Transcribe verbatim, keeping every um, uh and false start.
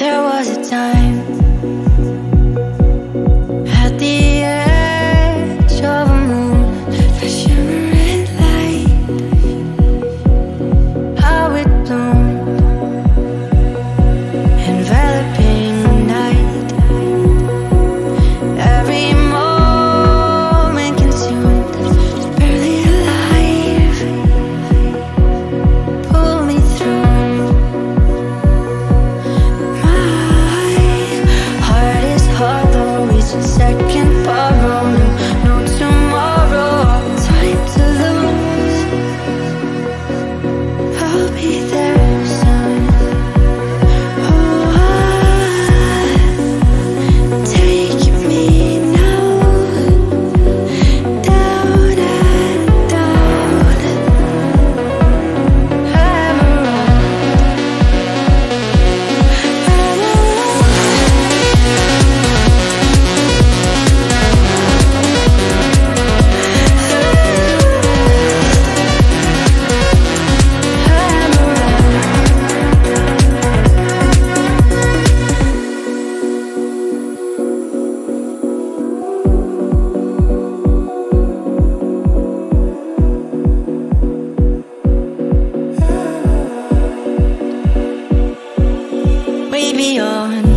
There was a time at the edge of a moon, the shimmering light, how it bloomed, enveloping night. Every moment consumed, barely alive, pulled me through. Second borrow, no tomorrow, time to lose. I'll be there soon. Oh, I, take me now, down and down, ever on, ever on. Beyond